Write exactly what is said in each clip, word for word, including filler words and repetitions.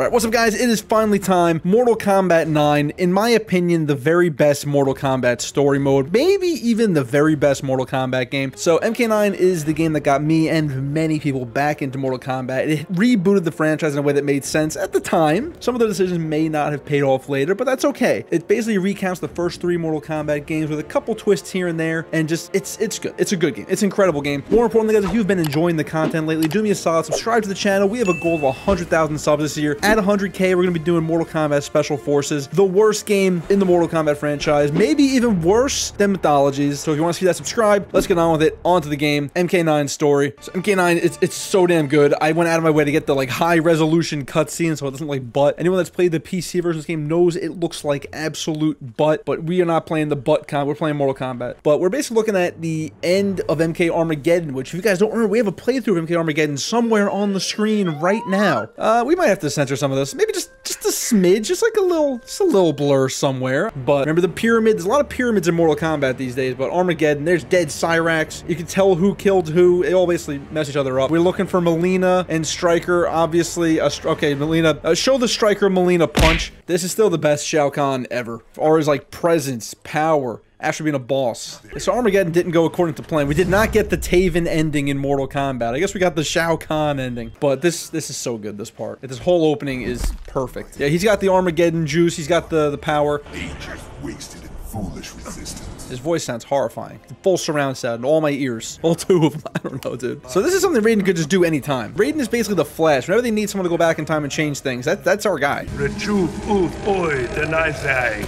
Alright, what's up guys? It is finally time. Mortal Kombat nine, in my opinion, the very best Mortal Kombat story mode, maybe even the very best Mortal Kombat game. So M K nine is the game that got me and many people back into Mortal Kombat. It rebooted the franchise in a way that made sense at the time. Some of the decisions may not have paid off later, but that's okay. It basically recounts the first three Mortal Kombat games with a couple twists here and there, and just, it's it's good. It's a good game. It's an incredible game. More importantly, guys, if you've been enjoying the content lately, do me a solid, subscribe to the channel. We have a goal of one hundred thousand subs this year. At one hundred K, we're gonna be doing Mortal Kombat Special Forces, the worst game in the Mortal Kombat franchise, maybe even worse than Mythologies. So if you want to see that, subscribe. Let's get on with it. On to the game. M K nine story. So M K nine, it's it's so damn good. I went out of my way to get the like high resolution cutscene so it doesn't like butt. Anyone that's played the P C version of this game knows it looks like absolute butt, but we are not playing the butt con. We're playing Mortal Kombat. But we're basically looking at the end of M K Armageddon, which if you guys don't remember, we have a playthrough of M K Armageddon somewhere on the screen right now. Uh, we might have to censor some of this, maybe just just a smidge, just like a little, just a little blur somewhere. But remember the pyramid? There's a lot of pyramids in Mortal Kombat these days. But Armageddon, there's dead Cyrax. You can tell who killed who. They all basically mess each other up. We're looking for Mileena and Striker. Obviously, uh, okay, Mileena. Uh, show the Striker Mileena punch. This is still the best Shao Kahn ever, as far as like presence, power. After being a boss. So Armageddon didn't go according to plan. We did not get the Taven ending in Mortal Kombat. I guess we got the Shao Kahn ending. But this this is so good, this part. This whole opening is perfect. Yeah, he's got the Armageddon juice. He's got the, the power. Ages wasted in foolish resistance. His voice sounds horrifying. The full surround sound in all my ears. All two of them. I don't know, dude. So this is something Raiden could just do anytime. Raiden is basically the Flash. Whenever they need someone to go back in time and change things, that, that's our guy. Retrieve, oof, oi, deny, say.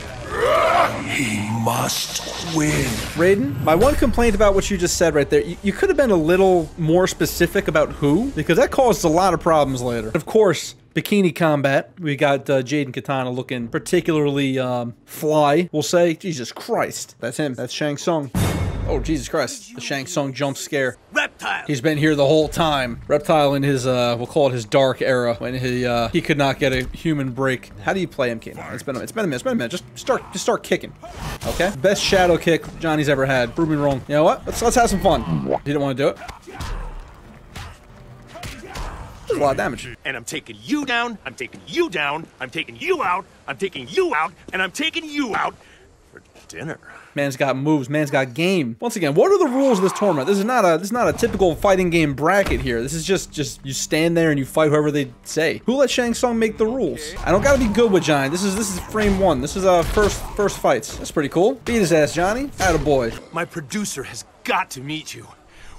He must win. Raiden, my one complaint about what you just said right there, you, you could have been a little more specific about who, because that caused a lot of problems later. Of course, bikini combat. We got uh, Jade and Kitana looking particularly um, fly, we'll say. Jesus Christ. That's him. That's Shang Tsung. Oh, Jesus Christ. The Shang Tsung jump scare. Reptile! He's been here the whole time. Reptile in his, uh, we'll call it his dark era, when he, uh, he could not get a human break. How do you play M K? No, it's been a minute, it's been a minute, it's been a minute. Just start, just start kicking. Okay? Best shadow kick Johnny's ever had. Prove me wrong. You know what? Let's, let's have some fun. You didn't want to do it? There's a lot of damage. And I'm taking you down, I'm taking you down, I'm taking you out, I'm taking you out, and I'm taking you out for dinner. Man's got moves. Man's got game. Once again, what are the rules of this tournament? This is not a this is not a typical fighting game bracket here. This is just just you stand there and you fight whoever they say. Who let Shang Tsung make the rules? I don't gotta be good with Johnny. This is this is frame one. This is uh first first fights. That's pretty cool. Beat his ass, Johnny. Attaboy. My producer has got to meet you.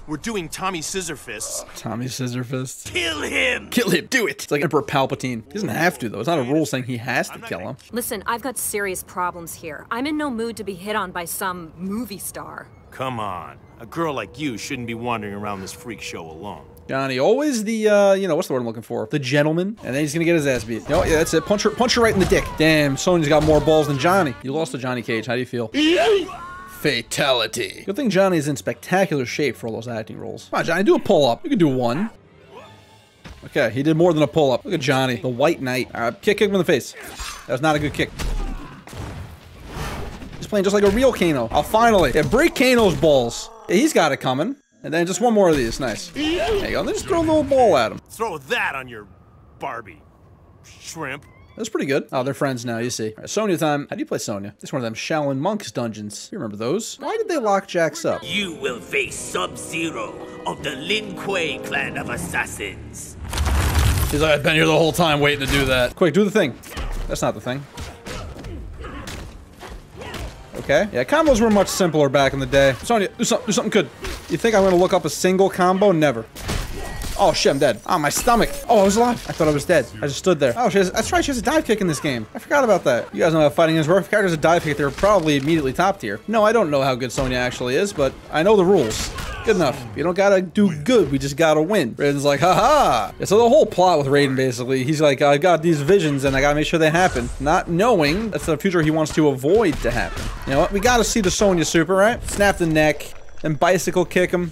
We're doing Tommy Scissorfists. Tommy Scissorfists. Kill him! Kill him! Do it! It's like Emperor Palpatine. He doesn't have to, though. It's not a rule saying he has to kill him. Listen, I've got serious problems here. I'm in no mood to be hit on by some movie star. Come on. A girl like you shouldn't be wandering around this freak show alone. Johnny, always the, uh, you know, what's the word I'm looking for? The gentleman. And then he's gonna get his ass beat. No, yeah, that's it. Punch her, punch her right in the dick. Damn, Sonya's got more balls than Johnny. You lost to Johnny Cage. How do you feel? Fatality. Good thing Johnny is in spectacular shape for all those acting roles. Come on, Johnny, do a pull-up. You can do one. Okay, he did more than a pull-up. Look at Johnny, the white knight. All right, kick, kick him in the face. That was not a good kick. He's playing just like a real Kano. I'll finally, yeah, break Kano's balls. Yeah, he's got it coming. And then just one more of these, nice. There you go, and then just throw a little ball at him. Throw that on your Barbie, shrimp. That's pretty good. Oh, they're friends now, you see. All right, Sonya time. How do you play Sonya? It's one of them Shaolin Monks dungeons. You remember those? Why did they lock Jax up? You will face Sub-Zero of the Lin Kuei clan of assassins. He's like, I've been here the whole time waiting to do that. Quick, do the thing. That's not the thing. Okay. Yeah, combos were much simpler back in the day. Sonya, do something, do something good. You think I'm gonna look up a single combo? Never. Oh, shit, I'm dead. Oh, my stomach. Oh, I was alive. I thought I was dead. I just stood there. Oh, she has, that's right. She has a dive kick in this game. I forgot about that. You guys know how fighting games work. If characters have a dive kick, they're probably immediately top tier. No, I don't know how good Sonya actually is, but I know the rules. Good enough. You don't gotta do good. We just gotta win. Raiden's like, haha. Yeah, so the whole plot with Raiden, basically, he's like, I got these visions and I gotta make sure they happen. Not knowing that's the future he wants to avoid to happen. You know what? We gotta see the Sonya super, right? Snap the neck, then bicycle kick him.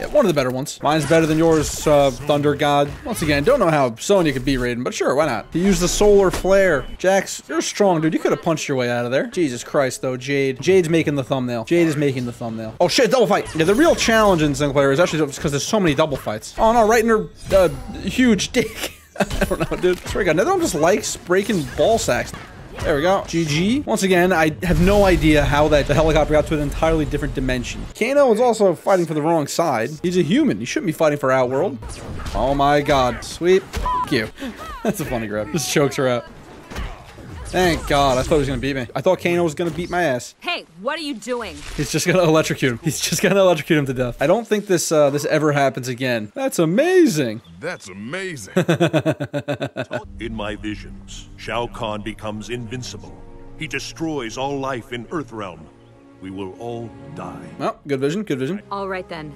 Yeah, one of the better ones. Mine's better than yours, uh, Thunder God. Once again, don't know how Sonya could beat Raiden, but sure, why not? He used the solar flare. Jax, you're strong, dude. You could have punched your way out of there. Jesus Christ, though, Jade. Jade's making the thumbnail. Jade is making the thumbnail. Oh, shit, double fight. Yeah, the real challenge in single player is actually because there's so many double fights. Oh, no, right in her uh, huge dick. I don't know, dude. I swear to God, another one just likes breaking ball sacks. There we go. G G. Once again, I have no idea how that the helicopter got to an entirely different dimension. Kano is also fighting for the wrong side. He's a human. He shouldn't be fighting for Outworld. Oh my God. Sweep. Thank you. That's a funny grab. This chokes her out. Thank God. I thought he was going to beat me. I thought Kano was going to beat my ass. Hey, what are you doing? He's just going to electrocute him. He's just going to electrocute him to death. I don't think this uh, this ever happens again. That's amazing. That's amazing. In my visions, Shao Kahn becomes invincible. He destroys all life in Earthrealm. We will all die. Well, good vision. Good vision. All right, then.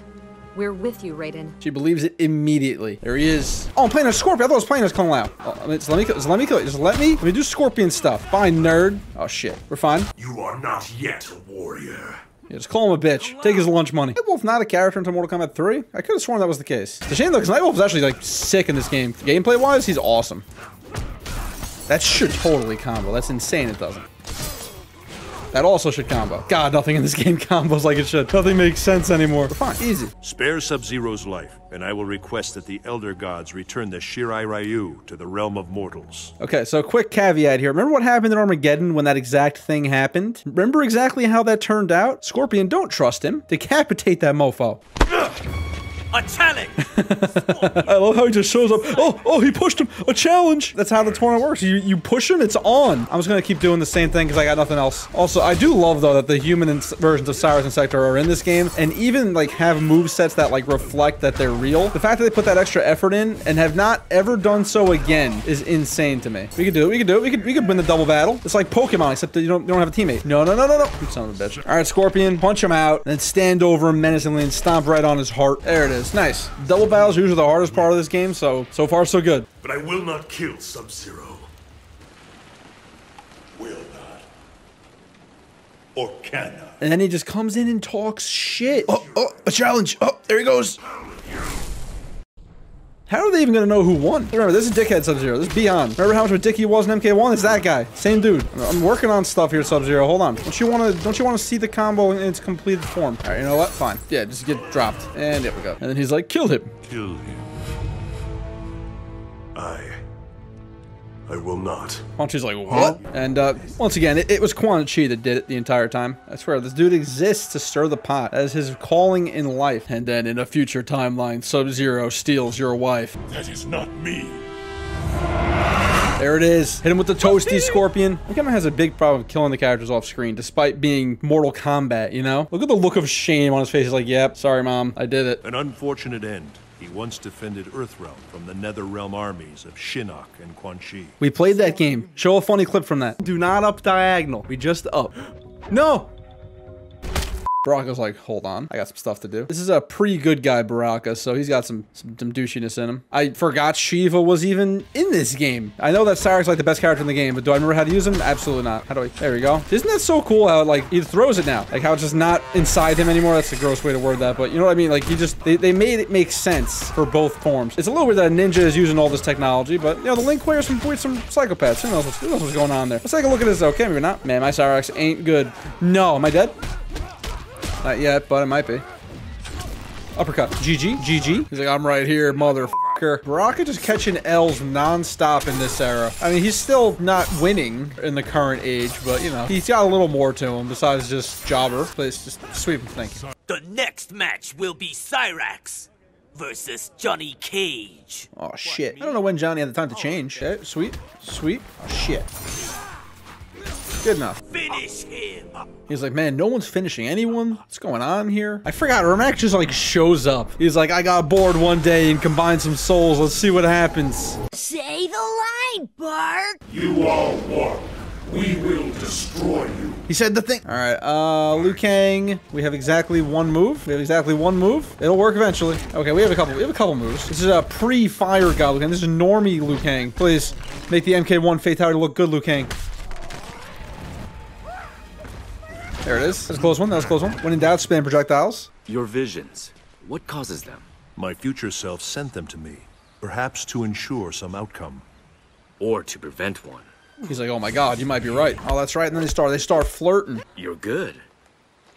We're with you, Raiden. She believes it immediately. There he is. Oh, I'm playing a Scorpion. I thought I was playing as Kung Lao. Oh, I mean, just let me, just let me, just let me, let me do Scorpion stuff. Fine, nerd. Oh shit, we're fine. You are not yet a warrior. Yeah, just call him a bitch. Take his lunch money. Nightwolf not a character until Mortal Kombat three? I could have sworn that was the case. It's a shame though, because Nightwolf is actually like sick in this game. Gameplay wise, he's awesome. That should totally combo. That's insane. It doesn't. That also should combo. God, nothing in this game combos like it should. Nothing makes sense anymore. We're fine. Easy. Spare Sub-Zero's life, and I will request that the Elder Gods return the Shirai Ryu to the realm of mortals. Okay, so quick caveat here. Remember what happened in Armageddon when that exact thing happened? Remember exactly how that turned out? Scorpion, don't trust him. Decapitate that mofo. A challenge! I love how he just shows up. Oh, oh, he pushed him. A challenge. That's how the tournament works. You, you push him, it's on. I'm just going to keep doing the same thing because I got nothing else. Also, I do love, though, that the human versions of Cyrax and Sektor are in this game and even, like, have movesets that, like, reflect that they're real. The fact that they put that extra effort in and have not ever done so again is insane to me. We could do it. We could do it. We could, we could win the double battle. It's like Pokemon, except that you don't, you don't have a teammate. No, no, no, no, no. You son of a bitch. All right, Scorpion, punch him out, and then stand over him menacingly and stomp right on his heart. There it is. It's nice. Double battles are usually the hardest part of this game, so, so far, so good. But I will not kill Sub-Zero. Will not. Or cannot. And then he just comes in and talks shit. Oh, oh, a challenge. Oh, there he goes. How are they even going to know who won? Remember, this is dickhead Sub-Zero. This is beyond. Remember how much of a dick he was in M K one? It's that guy. Same dude. I'm working on stuff here, Sub-Zero. Hold on. Don't you want to Don't you want to see the combo in its completed form? All right, you know what? Fine. Yeah, just get dropped. And there we go. And then he's like, kill him. Kill him. I... I will not. Quan Chi's like, what? And uh, once again, it, it was Quan Chi that did it the entire time. I swear, this dude exists to stir the pot. That is his calling in life. And then in a future timeline, Sub-Zero steals your wife. That is not me. There it is. Hit him with the toasty Scorpion. Mikama has a big problem killing the characters off screen, despite being Mortal Kombat, you know? Look at the look of shame on his face. He's like, yep, sorry, Mom. I did it. An unfortunate end. He once defended Earthrealm from the Netherrealm armies of Shinnok and Quan Chi. We played that game. Show a funny clip from that. Do not up diagonal. We just up. No! Baraka's like, hold on. I got some stuff to do. This is a pretty good guy, Baraka, so he's got some, some, some douchiness in him. I forgot Shiva was even in this game. I know that Cyrax is like the best character in the game, but do I remember how to use him? Absolutely not. How do I? There we go. Isn't that so cool how, like, he throws it now? Like, how it's just not inside him anymore? That's a gross way to word that, but you know what I mean? Like, he just, they, they made it make sense for both forms. It's a little weird that a ninja is using all this technology, but, you know, the Link players from some, some psychopaths. Who knows, what's, who knows what's going on there? Let's take a look at this, okay? Maybe not. Man, my Cyrax ain't good. No, am I dead? Not yet, but it might be. Uppercut. G G. G G. He's like, I'm right here, motherfucker. Baraka just catching L's nonstop in this era. I mean, he's still not winning in the current age, but, you know, he's got a little more to him besides just jobber. Please, just sweep him. Thank you. The next match will be Cyrax versus Johnny Cage. Oh, shit. I don't know when Johnny had the time to change. Okay, sweep. Sweep. Oh, shit. Good enough. Finish him. He's like, man, no one's finishing anyone. What's going on here? I forgot. Ermac just like shows up. He's like, I got bored one day and combined some souls. Let's see what happens. Say the line, Bart. You all walk. We will destroy you. He said the thing. All right. Uh, Liu Kang. We have exactly one move. We have exactly one move. It'll work eventually. Okay, we have a couple. We have a couple moves. This is a pre-fire god Liu Kang. This is normie Liu Kang. Please make the M K one fatality look good, Liu Kang. There it is. That's a close one. That's a close one. When in doubt, spam projectiles. Your visions. What causes them? My future self sent them to me, perhaps to ensure some outcome. Or to prevent one. He's like, oh my God, you might be right. Oh, that's right. And then they start, they start flirting. You're good.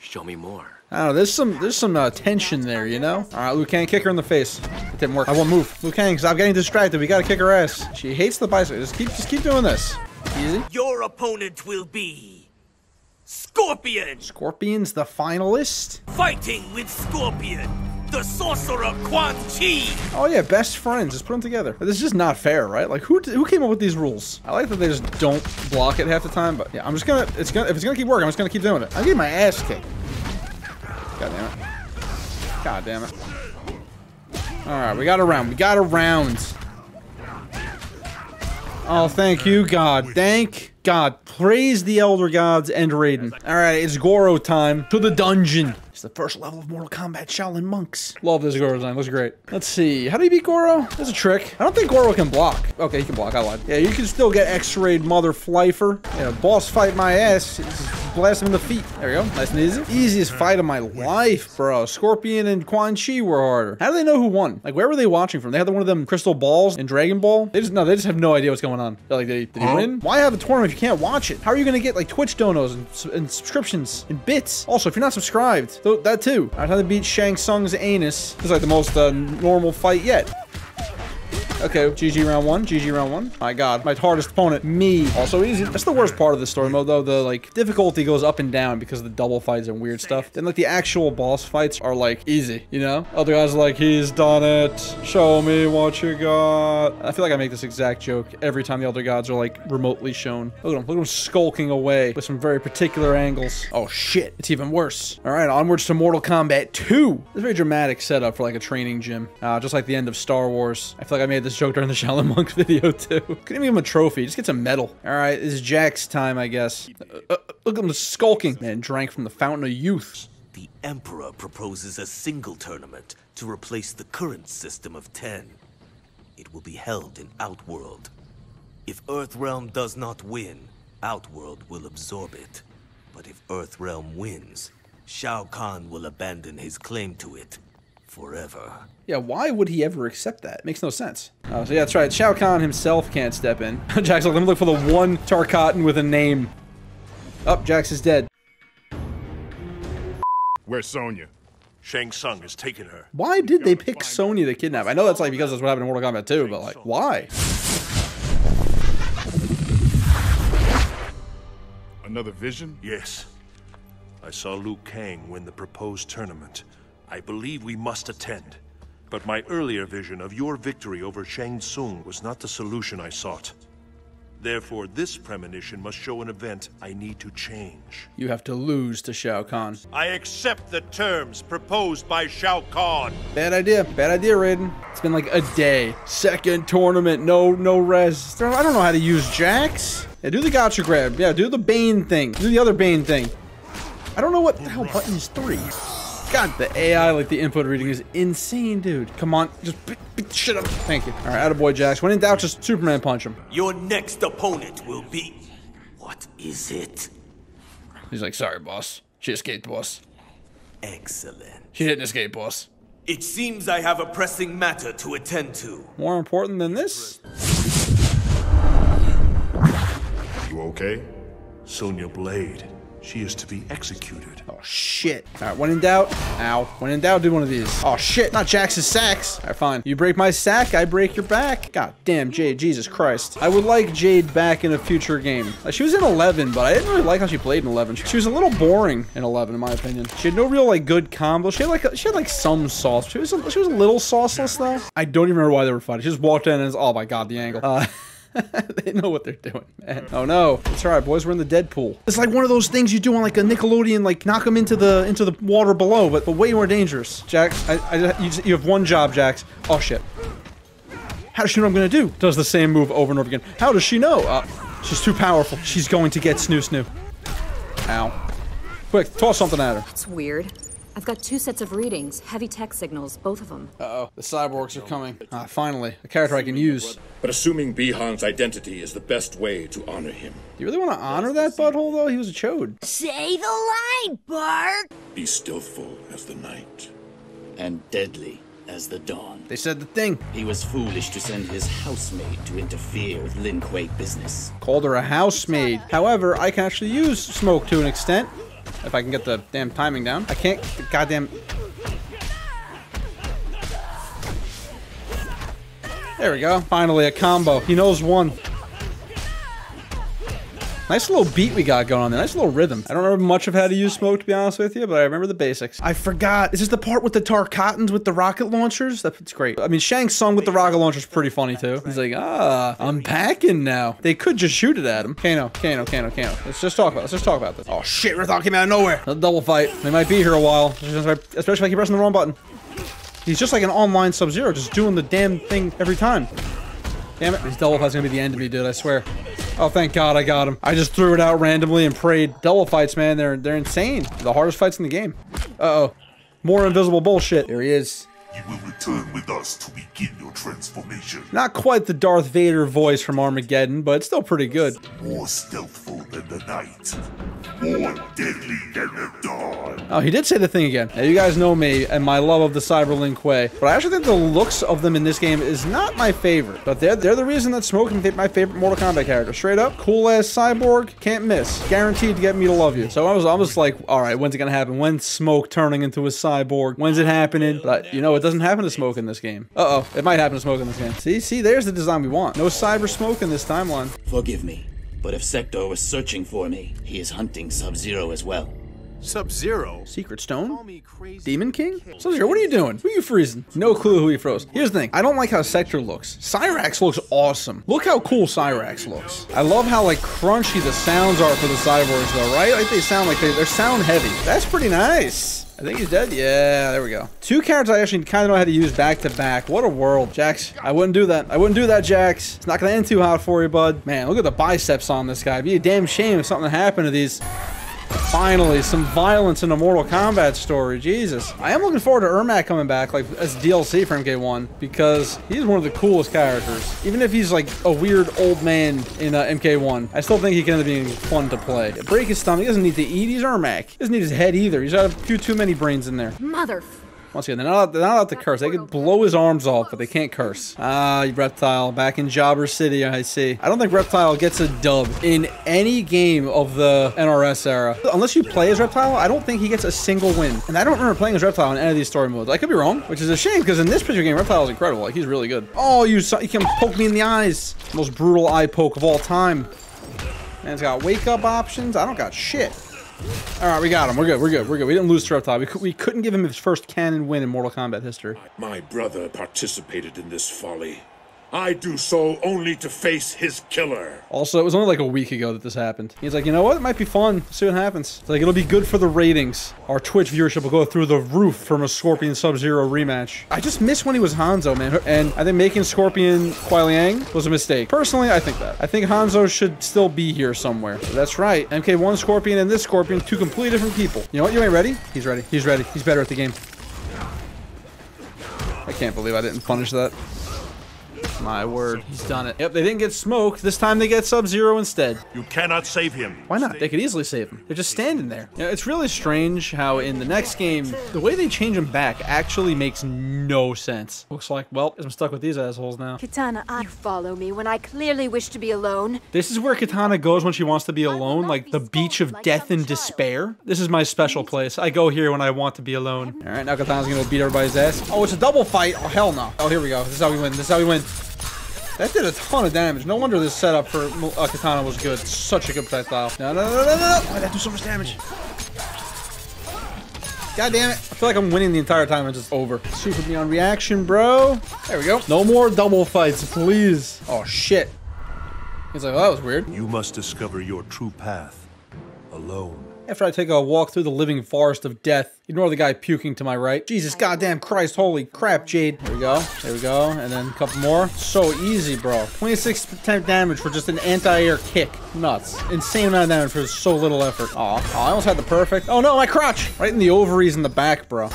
Show me more. I don't know, there's some there's some uh, tension there, you know? All right, Liu Kang, kick her in the face. It didn't work. I won't move. Liu Kang, stop getting distracted. We gotta kick her ass. She hates the bicycle. Just keep, just keep doing this. Easy. Your opponent will be Scorpion. Scorpion's the finalist. Fighting with Scorpion, the sorcerer Quan Chi. Oh yeah, best friends. Just put them together. This is just not fair, right? Like, who who came up with these rules? I like that they just don't block it half the time. But yeah, I'm just gonna. It's gonna. If it's gonna keep working, I'm just gonna keep doing it. I'm getting my ass kicked. God damn it. God damn it. Alright, we got a round. We got a round. Oh, thank you, God. Thank God. Praise the Elder Gods and Raiden. Alright, it's Goro time. To the dungeon. It's the first level of Mortal Kombat Shaolin Monks. Love this Goro design. Looks great. Let's see. How do you beat Goro? That's a trick. I don't think Goro can block. Okay, he can block. I lied. Yeah, you can still get X-rayed mother flifer. Yeah, boss fight my ass. It's blast him in the feet. There we go. Nice and easy. Easiest fight of my life, bro. Scorpion and Quan Chi were harder. How do they know who won? Like, where were they watching from? They had one of them crystal balls in Dragon Ball? They just, no, they just have no idea what's going on. They're like, did he win? Why have a tournament if you can't watch it? How are you going to get, like, Twitch donos and, and subscriptions and bits? Also, if you're not subscribed, th that too. All right, how to beat Shang Tsung's anus. It's like the most uh, normal fight yet. Okay, G G round one, G G round one. My God, my hardest opponent, me. Also easy. That's the worst part of the story mode, though. The, like, difficulty goes up and down because of the double fights and weird stuff. Then, like, the actual boss fights are, like, easy, you know? Other guys are like, he's done it. Show me what you got. I feel like I make this exact joke every time the Elder Gods are, like, remotely shown. Look at him. Look at him skulking away with some very particular angles. Oh, shit. It's even worse. All right, onwards to Mortal Kombat two. It's a very dramatic setup for, like, a training gym. Uh, just like the end of Star Wars. I feel like I made this joke during the Shaolin Monks video too. Couldn't even give him a trophy. Just get some medal. All right, this is Jack's time, I guess. Uh, uh, look at him skulking. Man, drank from the fountain of youth. The Emperor proposes a single tournament to replace the current system of ten. It will be held in Outworld. If Earthrealm does not win, Outworld will absorb it. But if Earthrealm wins, Shao Kahn will abandon his claim to it forever. Yeah, why would he ever accept that? Makes no sense. Oh, so yeah, that's right. Shao Kahn himself can't step in. Jax, let me look for the one Tarkatan with a name. Up, oh, Jax is dead. Where's Sonya? Shang Tsung has taken her. Why did they pick Sonya to kidnap? I know that's like because that's what happened in Mortal Kombat two, but like, why? Another vision? Yes. I saw Liu Kang win the proposed tournament. I believe we must attend. But my earlier vision of your victory over Shang Tsung was not the solution I sought. Therefore, this premonition must show an event I need to change. You have to lose to Shao Kahn. I accept the terms proposed by Shao Kahn. Bad idea. Bad idea, Raiden. It's been like a day. Second tournament. No, no rest. I don't know how to use Jax. Yeah, do the gotcha grab. Yeah, do the Bane thing. Do the other Bane thing. I don't know what the hell button is three. God, the A I, like the input reading is insane, dude. Come on, just pick, pick shit up. Thank you. All right, attaboy, Jax. When in doubt, just Superman punch him. Your next opponent will be... What is it? He's like, sorry, boss. She escaped, boss. Excellent. She didn't escape, boss. It seems I have a pressing matter to attend to. More important than this? You okay? Sonya Blade. She is to be executed. Oh, shit. All right, when in doubt. Ow. When in doubt, do one of these. Oh, shit. Not Jax's sacks. All right, fine. You break my sack, I break your back. God damn, Jade. Jesus Christ. I would like Jade back in a future game. Like, she was in eleven, but I didn't really like how she played in eleven. She was a little boring in eleven, in my opinion. She had no real, like, good combo. She had, like, a, she had, like, some sauce. She was, a, she was a little sauceless, though. I don't even remember why they were fighting. She just walked in and it's, oh, my God, the angle. Uh... They know what they're doing, man. Oh no, it's all right, boys. We're in the Deadpool. It's like one of those things you do on like a Nickelodeon, like knock them into the into the water below, but, but way more dangerous. Jax, I, I you, just, you have one job, Jax. Oh shit. How does she know what I'm gonna do? Does the same move over and over again. How does she know? Uh, she's too powerful. She's going to get snoo snoo. Ow! Quick, toss something at her. That's weird. I've got two sets of readings, heavy tech signals, both of them. Uh-oh, the cyborgs are coming. Ah, finally, a character I can use. But assuming Bihan's identity is the best way to honor him. Do you really want to honor that butthole, though? He was a chode. Say the line, Bart! Be stealthful as the night. And deadly as the dawn. They said the thing. He was foolish to send his housemaid to interfere with Lin Kuei business. Called her a housemaid. However, I can actually use smoke to an extent. if I can get the damn timing down. I can't goddamn... There we go. Finally, a combo. He knows one. Nice little beat we got going on there. Nice little rhythm. I don't remember much of how to use smoke, to be honest with you, but I remember the basics. I forgot. Is this the part with the Tarkatans with the rocket launchers? That's great. I mean, Shang Tsung with the rocket launchers is pretty funny, too. He's like, ah, I'm packing now. They could just shoot it at him. Kano, Kano, Kano, Kano. Let's just talk about it. Let's just talk about this. Oh, shit. Reptile came out of nowhere. A double fight. They might be here a while, especially if I keep pressing the wrong button. He's just like an online Sub-Zero, just doing the damn thing every time. Damn it. This double fight's gonna be the end of me, dude. I swear. Oh, thank God I got him. I just threw it out randomly and prayed. Double fights, man. They're they're insane. The hardest fights in the game. Uh-oh. More invisible bullshit. There he is. You will return with us to begin your transformation. Not quite the Darth Vader voice from Armageddon, but it's still pretty good. More stealthful than the night. More deadly than the dawn. Oh, he did say the thing again. Now, you guys know me and my love of the Cyberlin Quay, but I actually think the looks of them in this game is not my favorite. But they're, they're the reason that Smoke is my favorite Mortal Kombat character. Straight up, cool-ass cyborg, can't miss. Guaranteed to get me to love you. So I was almost like, all right, when's it going to happen? When's Smoke turning into a cyborg? When's it happening? But, you know, it doesn't happen to Smoke in this game. Uh-oh, it might happen to Smoke in this game. See, see, there's the design we want. No cyber Smoke in this timeline. Forgive me. But if Sektor was searching for me, he is hunting Sub-Zero as well. Sub-Zero? Secret Stone? Demon King? Sub-Zero, what are you doing? Who are you freezing? No clue who he froze. Here's the thing. I don't like how Sektor looks. Cyrax looks awesome. Look how cool Cyrax looks. I love how, like, crunchy the sounds are for the cyborgs, though, right? Like, they sound like they, they're sound heavy. That's pretty nice. I think he's dead. Yeah, there we go. Two characters I actually kind of know how to use back to back. What a world. Jax, I wouldn't do that. I wouldn't do that, Jax. It's not going to end too hot for you, bud. Man, look at the biceps on this guy. It'd be a damn shame if something happened to these. Finally, some violence in a Mortal Kombat story. Jesus. I am looking forward to Ermac coming back, like, as D L C for M K one, because he's one of the coolest characters. Even if he's, like, a weird old man in uh, M K one, I still think he can end up being fun to play. Break his stomach. He doesn't need to eat. He's Ermac. He doesn't need his head either. He's got a few too many brains in there. Mother... Once again, they're not, they're not allowed to curse. They could blow his arms off, but they can't curse. Ah, you Reptile, back in Jobber City, I see. I don't think Reptile gets a dub in any game of the N R S era. Unless you play as Reptile, I don't think he gets a single win. And I don't remember playing as Reptile in any of these story modes. I could be wrong, which is a shame, because in this particular game, Reptile is incredible. Like, he's really good. Oh, you, you can poke me in the eyes. Most brutal eye poke of all time. And it's got wake-up options. I don't got shit. All right, we got him. We're good. We're good. We're good. We didn't lose to Reptile. We, we couldn't give him his first canon win in Mortal Kombat history. My brother participated in this folly. I do so only to face his killer. Also, it was only like a week ago that this happened. He's like, you know what? It might be fun. Let's see what happens. It's like, it'll be good for the ratings. Our Twitch viewership will go through the roof from a Scorpion Sub-Zero rematch. I just miss when he was Hanzo, man. And I think making Scorpion Kuai Liang was a mistake. Personally, I think that. I think Hanzo should still be here somewhere. So that's right. M K one Scorpion and this Scorpion, two completely different people. You know what? You ain't ready? He's ready. He's ready. He's better at the game. I can't believe I didn't punish that. My word, he's done it. Yep, they didn't get smoked. This time they get Sub-Zero instead. You cannot save him. Why not? They could easily save him. They're just standing there. You know, it's really strange how in the next game, the way they change him back actually makes no sense. Looks like, well, I'm stuck with these assholes now. Kitana, I you follow me when I clearly wish to be alone. This is where Kitana goes when she wants to be alone, like the beach of death and despair. This is my special place. I go here when I want to be alone. All right, now Kitana's gonna beat everybody's ass. Oh, it's a double fight. Oh, hell no. Oh, here we go. This is how we win. This is how we win. That did a ton of damage. No wonder this setup for uh, Kitana was good. Such a good projectile. No, no, no, no, no, no! Why'd that do so much damage? God damn it. I feel like I'm winning the entire time. It's just over. Super Beyond Reaction, bro. There we go. No more double fights, please. Oh, shit. He's like, oh, that was weird. You must discover your true path alone. After I take a walk through the living forest of death, ignore the guy puking to my right. Jesus goddamn Christ, holy crap, Jade. There we go, there we go, and then a couple more. So easy, bro. twenty-six percent damage for just an anti-air kick. Nuts. Insane amount of damage for so little effort. Aw, oh, I almost had the perfect. Oh no, my crotch! Right in the ovaries in the back, bro.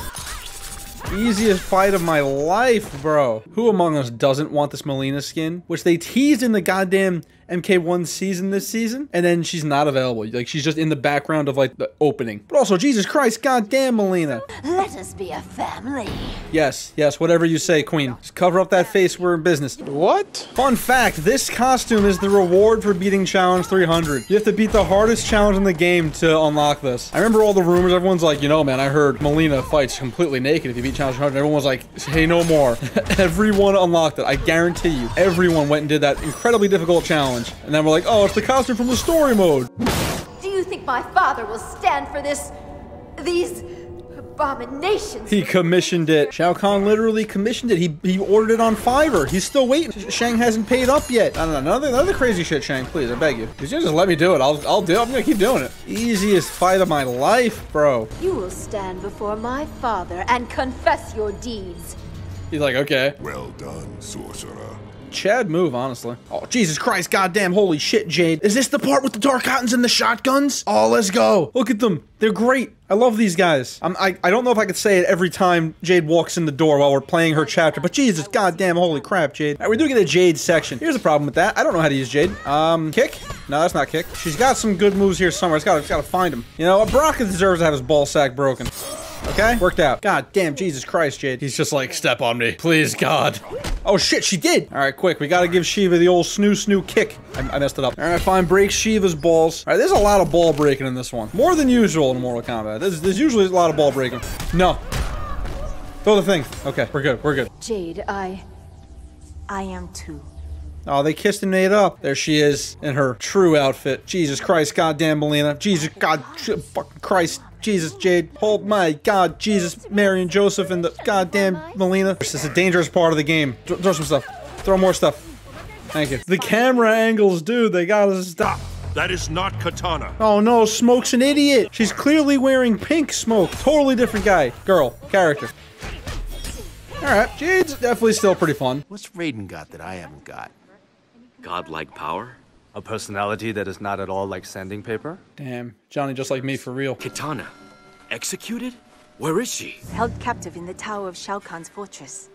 Easiest fight of my life, bro. Who among us doesn't want this Mileena skin? Which they teased in the goddamn M K one season this season, and then she's not available. Like, she's just in the background of, like, the opening. But also, Jesus Christ, goddamn, Mileena. Let us be a family. Yes, yes, whatever you say, Queen. Just cover up that face, we're in business. What? Fun fact, this costume is the reward for beating Challenge three hundred. You have to beat the hardest challenge in the game to unlock this. I remember all the rumors. Everyone's like, you know, man, I heard Mileena fights completely naked if you beat Challenge three hundred. Everyone was like, hey, no more. Everyone unlocked it. I guarantee you. Everyone went and did that incredibly difficult challenge. And then we're like, oh, it's the costume from the story mode. Do you think my father will stand for this? These abominations. He commissioned it. Shao Kahn literally commissioned it. He he ordered it on Fiverr. He's still waiting. Shang hasn't paid up yet. I don't know. Another, another crazy shit, Shang. Please, I beg you. If you just let me do it, I'll, I'll do it. I'm going to keep doing it. Easiest fight of my life, bro. You will stand before my father and confess your deeds. He's like, okay. Well done, sorcerer. Chad move, honestly. Oh, Jesus Christ, goddamn, holy shit, Jade. Is this the part with the Dark Cottons and the shotguns? Oh, let's go. Look at them. They're great. I love these guys. I'm, I, I don't know if I could say it every time Jade walks in the door while we're playing her chapter, but Jesus goddamn, holy crap, Jade. All right, we do get a Jade section. Here's the problem with that. I don't know how to use Jade. Um, kick? No, that's not kick. She's got some good moves here somewhere. It's gotta, it's gotta find him. You know, Brock deserves to have his ball sack broken. Okay, worked out. God damn, Jesus Christ, Jade. He's just like, step on me. Please, God. Oh shit, she did. All right, quick. We gotta give Shiva the old snoo snoo kick. I, I messed it up. All right, fine. Break Shiva's balls. All right, there's a lot of ball breaking in this one. More than usual in Mortal Kombat. There's, there's usually a lot of ball breaking. No. Throw the thing. Okay, we're good. We're good. Jade, I... I am too. Oh, they kissed and made up. There she is in her true outfit. Jesus Christ, goddamn Mileena. Jesus, God, fucking Christ. Jesus, Jade. Oh my God, Jesus, Mary and Joseph and the goddamn Mileena. This is a dangerous part of the game. Throw, throw some stuff. Throw more stuff. Thank you. The camera angles, dude, they gotta stop. That is not Kitana. Oh no, Smoke's an idiot. She's clearly wearing pink, Smoke. Totally different guy. Girl. Character. Alright, Jade's definitely still pretty fun. What's Raiden got that I haven't got? Godlike power? A personality that is not at all like sanding paper? Damn, Johnny just like me for real. Kitana, executed? Where is she? Held captive in the tower of Shao Kahn's fortress.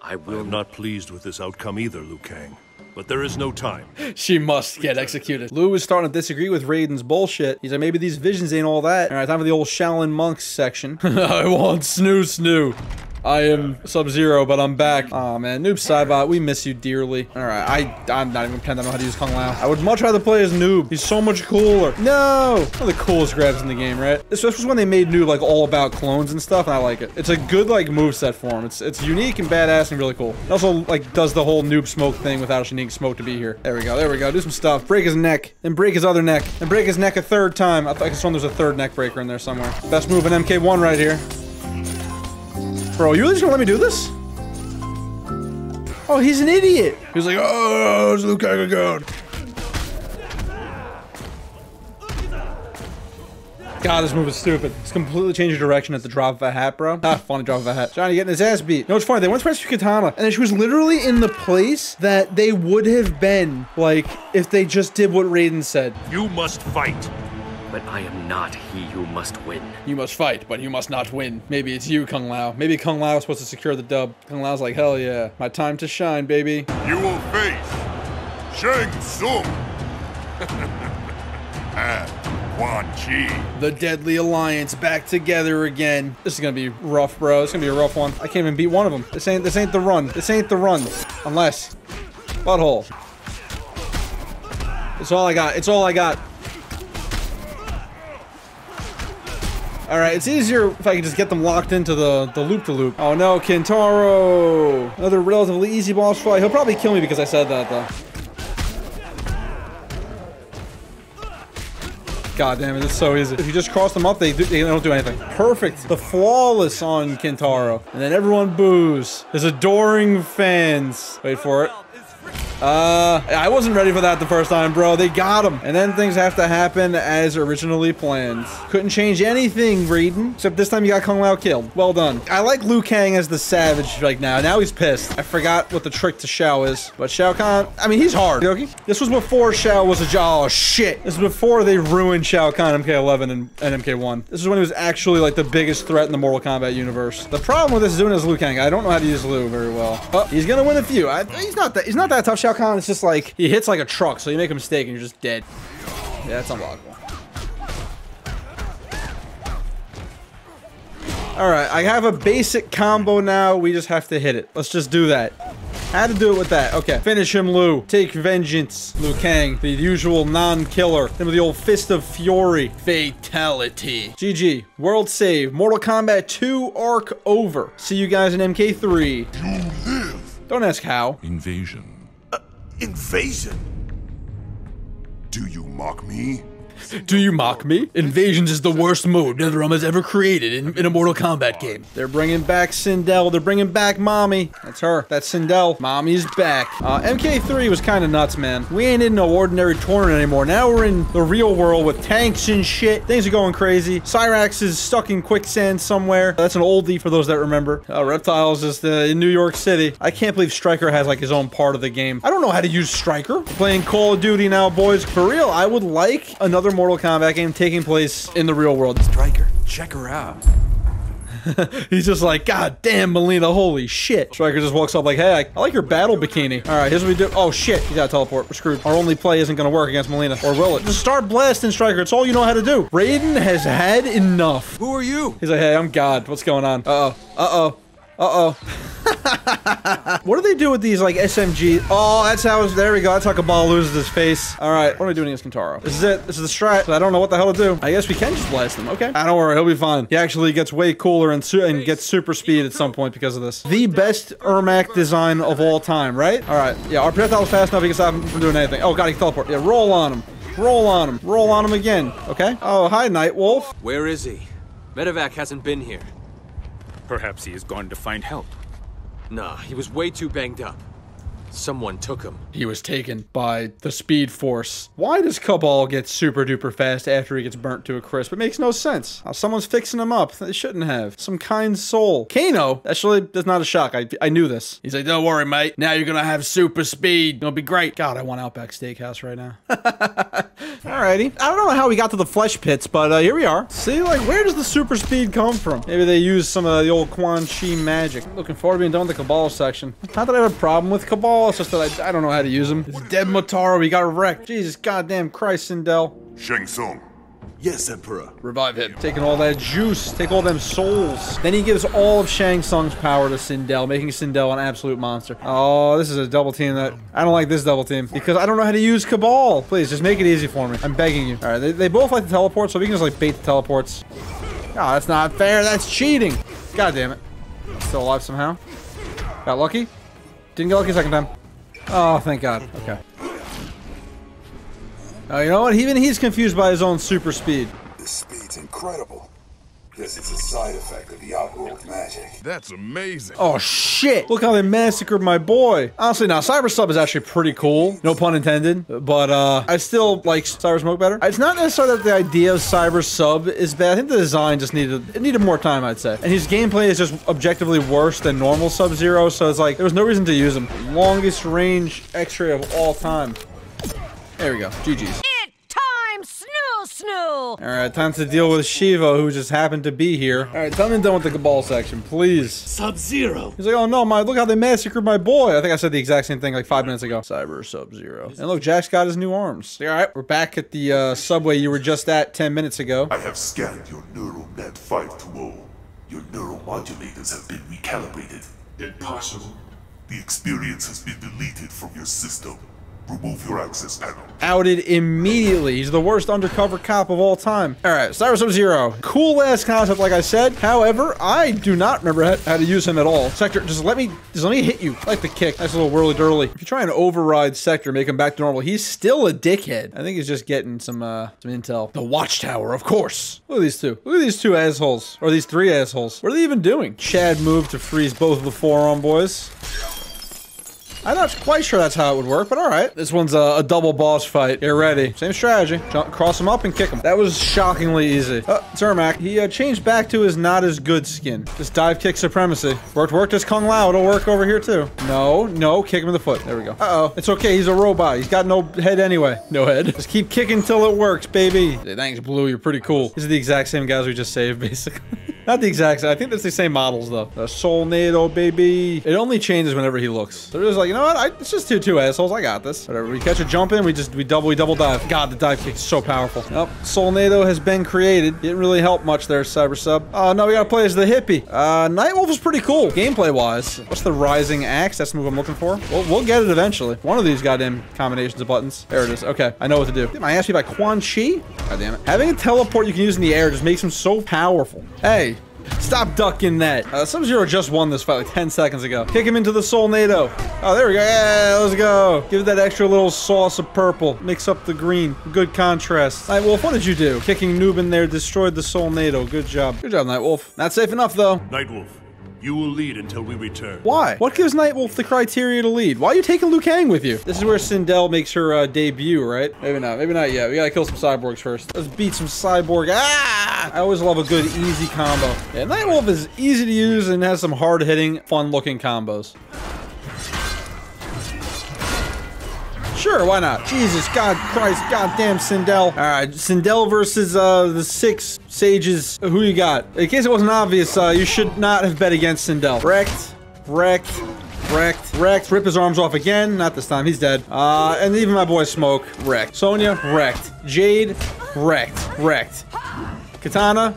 I will I am not pleased with this outcome either, Liu Kang. But there is no time. She must get executed. Liu is starting to disagree with Raiden's bullshit. He's like, maybe these visions ain't all that. All right, time for the old Shaolin Monks section. I want snoo snoo. I am Sub-Zero, but I'm back. Aw, oh, man. Noob Saibot, we miss you dearly. All right, I, I'm not even pretending I know how to use Kung Lao. I would much rather play as Noob. He's so much cooler. No! One of the coolest grabs in the game, right? This was when they made Noob, like, all about clones and stuff, and I like it. It's a good, like, moveset for him. It's, it's unique and badass and really cool. It also, like, does the whole Noob Smoke thing without needing Smoke to be here. There we go. There we go. Do some stuff. Break his neck. Then break his other neck. And break his neck a third time. I thought I saw there's a third neck breaker in there somewhere. Best move in M K one right here. Bro, you really just gonna let me do this? Oh, he's an idiot. He's like, oh, it's Liu Kang again. God, this move is stupid. It's completely changed your direction at the drop of a hat, bro. Ah, funny drop of a hat. Johnny getting his ass beat. You know what's funny? They went to rescue Kitana, and she was literally in the place that they would have been, like, if they just did what Raiden said. You must fight. But I am not he who must win. You must fight, but you must not win. Maybe it's you, Kung Lao. Maybe Kung Lao is supposed to secure the dub. Kung Lao's like, hell yeah. My time to shine, baby. You will face Shang Tsung and Quan Chi. The Deadly Alliance back together again. This is gonna be rough, bro. It's gonna be a rough one. I can't even beat one of them. This ain't, this ain't the run. This ain't the run. Unless. Butthole. It's all I got. It's all I got. All right, it's easier if I can just get them locked into the the loop-to-loop. -loop. Oh no, Kintaro! Another relatively easy boss fight. He'll probably kill me because I said that, though. God damn it, it's so easy. If you just cross them up, they, do, they don't do anything. Perfect. The flawless on Kintaro. And then everyone boos. His adoring fans. Wait for it. Uh, I wasn't ready for that the first time, bro. They got him. And then things have to happen as originally planned. Couldn't change anything, Raiden. Except this time you got Kung Lao killed. Well done. I like Liu Kang as the savage right now. Now he's pissed. I forgot what the trick to Shao is. But Shao Kahn, I mean, he's hard. Okay? This was before Shao was a jaw. Oh, shit. This was before they ruined Shao Kahn, M K eleven, and, and M K one. This is when he was actually, like, the biggest threat in the Mortal Kombat universe. The problem with this is doing is Liu Kang. I don't know how to use Liu very well. Oh, he's gonna win a few. I, he's not that, he's not that tough, Shao Kahn is just like, he hits like a truck, so you make a mistake and you're just dead. Yeah, that's unblockable. Alright, I have a basic combo now. We just have to hit it. Let's just do that. How to do it with that. Okay. Finish him, Liu. Take vengeance, Liu Kang. The usual non-killer. Then with the old fist of fury. Fatality. G G. World save. Mortal Kombat two arc over. See you guys in M K three. You live. Don't ask how. Invasion. Uh, invasion? Do you mock me? Do you mock me? Invasions is the worst mode NetherRealm has ever created in, in a Mortal Kombat game. They're bringing back Sindel. They're bringing back Mommy. That's her. That's Sindel. Mommy's back. Uh, M K three was kind of nuts, man. We ain't in no ordinary tournament anymore. Now we're in the real world with tanks and shit. Things are going crazy. Cyrax is stuck in quicksand somewhere. That's an oldie for those that remember. Uh, Reptile's is uh, in New York City. I can't believe Stryker has like his own part of the game. I don't know how to use Stryker. Playing Call of Duty now, boys. For real, I would like another Mortal Kombat game taking place in the real world. Stryker, check her out. He's just like, God damn, Mileena, holy shit. Stryker just walks up like, hey, I, I like your battle bikini. All right, here's what we do. Oh, shit. He's got to teleport. We're screwed. Our only play isn't going to work against Mileena. Or will it? Just start blasting, Stryker. It's all you know how to do. Raiden has had enough. Who are you? He's like, hey, I'm God. What's going on? Uh-oh. Uh-oh. Uh-oh. What do they do with these, like, S M G? Oh, that's how, there we go. That's how Cabal loses his face. All right, what are we doing against Kintaro? This is it. This is the strat. I don't know what the hell to do. I guess we can just blast him. Okay. Ah, don't worry. He'll be fine. He actually gets way cooler and, su and gets super speed at some point because of this. The best Ermac design of all time, right? All right. Yeah, our projectile is fast enough. He can stop him from doing anything. Oh, God, he can teleport. Yeah, roll on him. Roll on him. Roll on him again. Okay. Oh, hi, Nightwolf. Where is he? Medivac hasn't been here. Perhaps he has gone to find help. Nah, he was way too banged up. Someone took him. He was taken by the speed force. Why does Cabal get super duper fast after he gets burnt to a crisp? It makes no sense. Now, someone's fixing him up. They shouldn't have. Some kind soul. Kano, actually, that's not a shock. I, I knew this. He's like, don't worry, mate. Now you're gonna have super speed. It'll be great. God, I want Outback Steakhouse right now. Alrighty. I don't know how we got to the flesh pits, but uh, here we are. See, like, where does the super speed come from? Maybe they use some of the old Quan Chi magic. Looking forward to being done with the Cabal section. Not that I have a problem with Cabal. It's just that I, I don't know how to use him. It's dead Matara. We got wrecked. Jesus goddamn Christ, Sindel. Shang Tsung. Yes, Emperor. Revive him. Taking all that juice. Take all them souls. Then he gives all of Shang Tsung's power to Sindel, making Sindel an absolute monster. Oh, this is a double team that... I don't like this double team because I don't know how to use Cabal. Please, just make it easy for me. I'm begging you. All right, they, they both like to teleport, so we can just, like, bait the teleports. Oh, that's not fair. That's cheating. God damn it. Still alive somehow. Got lucky. Didn't get lucky second time. Oh, thank God. Okay. Oh, you know what? Even he's confused by his own super speed. This speed's incredible. Because it's a side effect of the Outworld magic. That's amazing. Oh, shit. Look how they massacred my boy. Honestly, now, Cyber Sub is actually pretty cool. No pun intended. But, uh, I still like Cyber Smoke better. It's not necessarily that the idea of Cyber Sub is bad. I think the design just needed, it needed more time, I'd say. And his gameplay is just objectively worse than normal Sub-Zero. So it's like, there was no reason to use him. Longest range X-ray of all time. There we go. G G's. All right, time to deal with Shiva, who just happened to be here. All right, tell me done with the Cabal section, please. Sub-Zero. He's like, oh no, my look how they massacred my boy. I think I said the exact same thing like five minutes ago. Cyber Sub-Zero. And look, Jack's got his new arms. All right, we're back at the uh, subway you were just at ten minutes ago. I have scanned your neural net five two zero. Your neuromodulators have been recalibrated. Impossible. The experience has been deleted from your system. Remove your access panel. Outed immediately. He's the worst undercover cop of all time. All right, Cyber Sub-Zero. Cool ass concept, like I said. However, I do not remember how to use him at all. Sektor, just let me, just let me hit you. I like the kick. Nice little whirly dirly. If you try and override Sektor, make him back to normal, he's still a dickhead. I think he's just getting some, uh, some intel. The Watchtower, of course. Look at these two. Look at these two assholes, or these three assholes. What are they even doing? Chad moved to freeze both of the forearm boys. I'm not quite sure that's how it would work, but all right. This one's a, a double boss fight. Get ready. Same strategy. Jump, cross him up and kick him. That was shockingly easy. Oh, it's Ermac. He uh, changed back to his not as good skin. Just dive kick supremacy. Worked, worked as Kung Lao. It'll work over here too. No, no, kick him in the foot. There we go. Uh-oh. It's okay. He's a robot. He's got no head anyway. No head. Just keep kicking till it works, baby. Hey, thanks, Blue. You're pretty cool. These are the exact same guys we just saved, basically. Not the exact same. I think that's the same models, though. The Solnado, baby. It only changes whenever he looks. They're just like, you know what? I, it's just two, two assholes. I got this. Whatever. We catch a jump in. We just, we double, we double dive. God, the dive kick is so powerful. Yep. Solnado has been created. Didn't really help much there, Cyber Sub. Oh, no, we got to play as the hippie. Uh, Nightwolf is pretty cool, gameplay-wise. What's the Rising Axe? That's the move I'm looking for. We'll, we'll get it eventually. One of these goddamn combinations of buttons. There it is. Okay. I know what to do. Did my ass be by Quan Chi? God damn it. Having a teleport you can use in the air just makes him so powerful. Hey. Stop ducking that. Uh, Sub-Zero just won this fight like ten seconds ago. Kick him into the Solnado. Oh, there we go. Yeah, let's go. Give it that extra little sauce of purple. Mix up the green. Good contrast. Nightwolf, what did you do? Kicking Noob in there destroyed the Solnado. Good job. Good job, Nightwolf. Not safe enough, though. Nightwolf, you will lead until we return. Why? What gives Nightwolf the criteria to lead? Why are you taking Liu Kang with you? This is where Sindel makes her uh, debut, right? Maybe not. Maybe not yet. We gotta kill some cyborgs first. Let's beat some cyborg. Ah! I always love a good, easy combo. Yeah, Nightwolf is easy to use and has some hard-hitting, fun-looking combos. Sure, why not? Jesus, God, Christ, goddamn Sindel. All right, Sindel versus uh, the six sages. Who you got? In case it wasn't obvious, uh, you should not have bet against Sindel. Wrecked, wrecked, wrecked, wrecked. Rip his arms off again. Not this time, he's dead. Uh, and even my boy Smoke, wrecked. Sonya, wrecked. Jade, wrecked, wrecked. Kitana,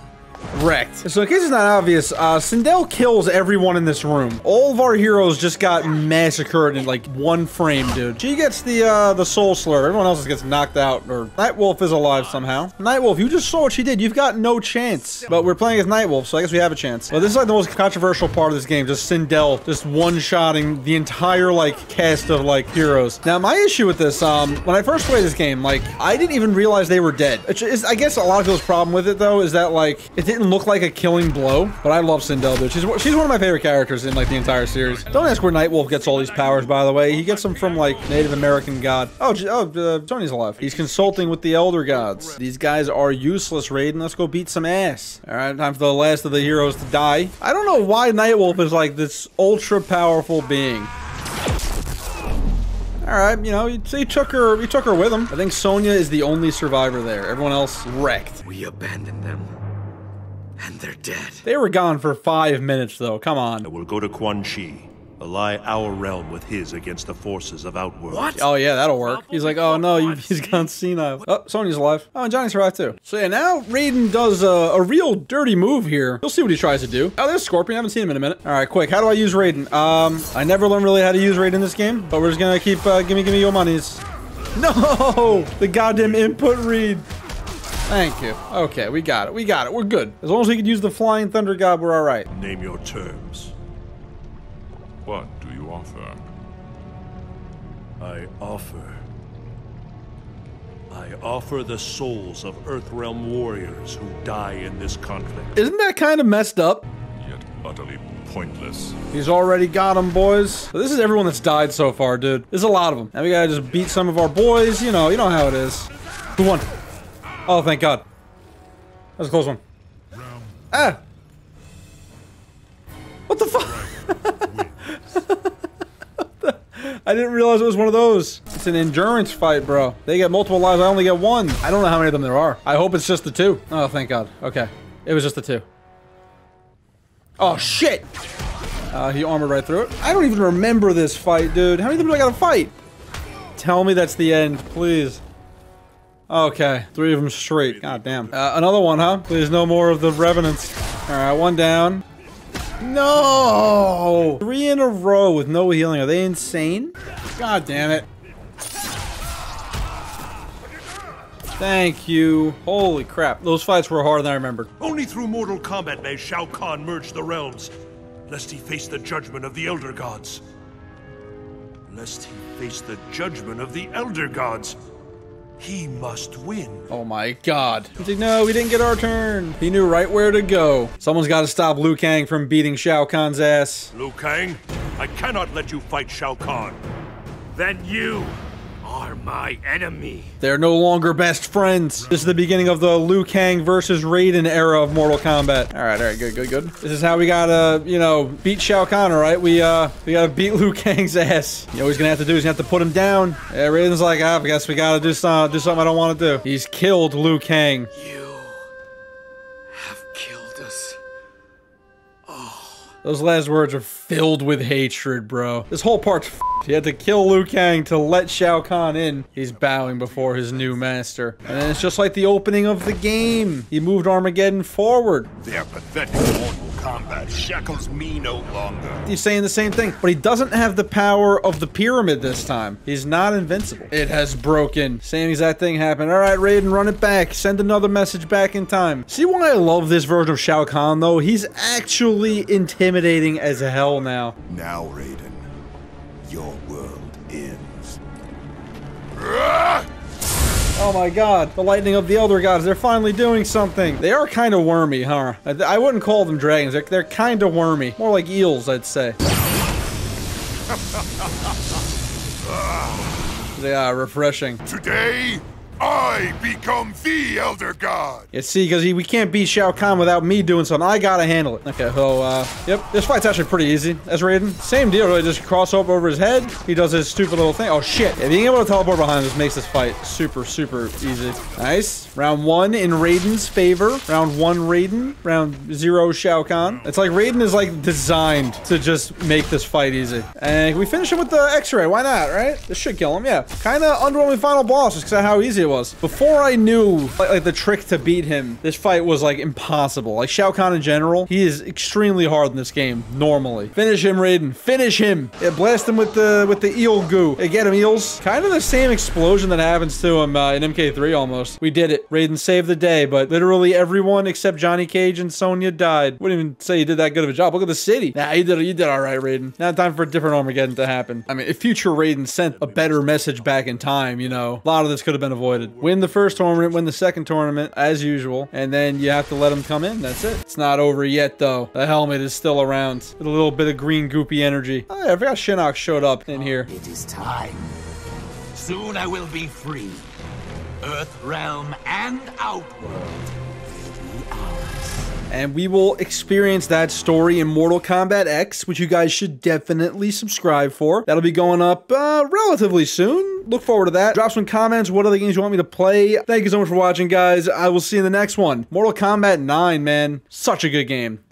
wrecked. So in case it's not obvious, uh, Sindel kills everyone in this room. All of our heroes just got massacred in like one frame, dude. She gets the uh, the soul slur. Everyone else gets knocked out, or Nightwolf is alive somehow. Nightwolf, you just saw what she did. You've got no chance. But we're playing as Nightwolf, so I guess we have a chance. But this is like the most controversial part of this game, just Sindel just one-shotting the entire like cast of like heroes. Now my issue with this, um, when I first played this game, like I didn't even realize they were dead. It's, it's, I guess a lot of people's problem with it though is that like it didn't look like a killing blow, but I love Sindel, dude. She's, she's one of my favorite characters in, like, the entire series. Don't ask where Nightwolf gets all these powers, by the way. He gets them from, like, Native American god. Oh, oh, uh, Tony's alive. He's consulting with the Elder Gods. These guys are useless, Raiden. Let's go beat some ass. All right, time for the last of the heroes to die. I don't know why Nightwolf is, like, this ultra-powerful being. All right, you know, he took her, he took her with him. I think Sonya is the only survivor there. Everyone else wrecked. We abandoned them. And they're dead. They were gone for five minutes, though. Come on. I will go to Quan Chi, ally our realm with his against the forces of Outworld. What? Oh, yeah, that'll work. He's like, oh, no, you, he's gone senile. Oh, Sonya's alive. Oh, and Johnny survived, too. So, yeah, now Raiden does a, a real dirty move here. You'll see what he tries to do. Oh, there's Scorpion. I haven't seen him in a minute. All right, quick. How do I use Raiden? Um, I never learned really how to use Raiden in this game, but we're just going to keep uh, gimme, gimme your monies. No! The goddamn input read. Thank you. Okay, we got it. We got it. We're good. As long as we can use the Flying Thunder God, we're all right. Name your terms. What do you offer? I offer... I offer the souls of Earthrealm warriors who die in this conflict. Isn't that kind of messed up? Yet utterly pointless. He's already got them, boys. So this is everyone that's died so far, dude. There's a lot of them. Now we gotta just beat some of our boys. You know, you know how it is. Who won? Oh, thank God. That was a close one. Round ah! What the fuck? I didn't realize it was one of those. It's an endurance fight, bro. They get multiple lives. I only get one. I don't know how many of them there are. I hope it's just the two. Oh, thank God. Okay. It was just the two. Oh, shit! Uh, he armored right through it. I don't even remember this fight, dude. How many of them do I gotta fight? Tell me that's the end, please. Okay, three of them straight. God damn. Uh, another one, huh? There's no more of the revenants. All right, one down. No! Three in a row with no healing. Are they insane? God damn it. Thank you. Holy crap. Those fights were harder than I remembered. Only through Mortal Kombat may Shao Kahn merge the realms, lest he face the judgment of the Elder Gods. Lest he face the judgment of the Elder Gods. He must win. Oh my God. He's like, no, we didn't get our turn. He knew right where to go. Someone's got to stop Liu Kang from beating Shao Kahn's ass. Liu Kang, I cannot let you fight Shao Kahn. Then you are my enemy. They're no longer best friends. This is the beginning of the Liu Kang versus Raiden era of Mortal Kombat. All right, all right, good, good, good. This is how we gotta, you know, beat Shao Kahn, all right? We, uh, we gotta beat Liu Kang's ass. You know what he's gonna have to do is he's gonna have to put him down. Yeah, Raiden's like, ah, I guess we gotta do, some, do something I don't want to do. He's killed Liu Kang. You have killed us. Those last words are filled with hatred, bro. This whole part's f***ed. He had to kill Liu Kang to let Shao Kahn in. He's bowing before his new master. And then it's just like the opening of the game. He moved Armageddon forward. They are pathetic. Combat shackles me no longer. He's saying the same thing, but he doesn't have the power of the pyramid this time. He's not invincible. It has broken. Same exact thing happened. All right, Raiden, run it back. Send another message back in time. See why I love this version of Shao Kahn, though? He's actually intimidating as hell now. Now, Raiden, your world ends. Oh my god, the lightning of the Elder Gods, they're finally doing something. They are kind of wormy, huh? I, I wouldn't call them dragons, they're, they're kind of wormy. More like eels, I'd say. They are refreshing. Today, I become the Elder God. Yeah, see, because we can't beat Shao Kahn without me doing something. I gotta handle it. Okay, so, uh, yep. This fight's actually pretty easy as Raiden. Same deal, really. Just cross up over his head. He does his stupid little thing. Oh, shit. Yeah, being able to teleport behind him just makes this fight super, super easy. Nice. Round one in Raiden's favor. Round one, Raiden. Round zero, Shao Kahn. It's like Raiden is, like, designed to just make this fight easy. And can we finish him with the X-Ray? Why not, right? This should kill him, yeah. Kind of underwhelming final boss just because of how easy it was. Before I knew like, like the trick to beat him, this fight was like impossible. Like Shao Kahn in general, he is extremely hard in this game normally. Finish him, Raiden. Finish him. Yeah, blast him with the with the eel goo. Yeah, get him, eels. Kind of the same explosion that happens to him uh, in M K three almost. We did it. Raiden saved the day, but literally everyone except Johnny Cage and Sonya died. Wouldn't even say he did that good of a job. Look at the city. Nah, you did you did all right, Raiden. Now time for a different Armageddon to happen. I mean, if future Raiden sent a better message back in time, you know, a lot of this could have been avoided. Win the first tournament, win the second tournament, as usual, and then you have to let him come in. That's it. It's not over yet, though. The helmet is still around. With a little bit of green, goopy energy. Oh, yeah, I forgot Shinnok showed up in here. It is time. Soon I will be free. Earthrealm and Outworld. And we will experience that story in Mortal Kombat X, which you guys should definitely subscribe for. That'll be going up uh, relatively soon. Look forward to that. Drop some comments. What other games you want me to play? Thank you so much for watching, guys. I will see you in the next one. Mortal Kombat nine, man. Such a good game.